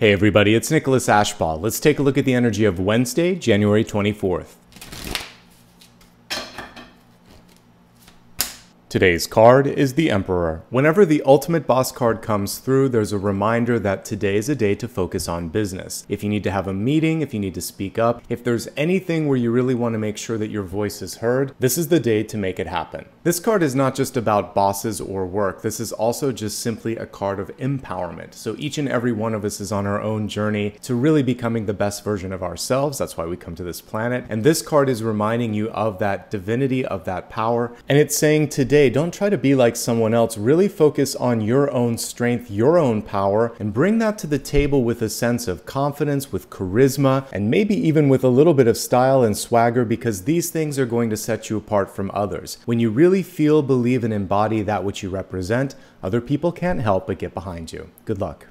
Hey everybody, it's Nicholas Ashbaugh. Let's take a look at the energy of Wednesday, January 24th. Today's card is the Emperor. Whenever the Ultimate Boss card comes through, there's a reminder that today is a day to focus on business. If you need to have a meeting, if you need to speak up, if there's anything where you really want to make sure that your voice is heard, this is the day to make it happen. This card is not just about bosses or work. This is also just simply a card of empowerment. So each and every one of us is on our own journey to really becoming the best version of ourselves. That's why we come to this planet. And this card is reminding you of that divinity, of that power. And it's saying today, don't try to be like someone else. Really focus on your own strength, your own power, and bring that to the table with a sense of confidence, with charisma, and maybe even with a little bit of style and swagger, because these things are going to set you apart from others. When you really feel, believe, and embody that which you represent, other people can't help but get behind you. Good luck.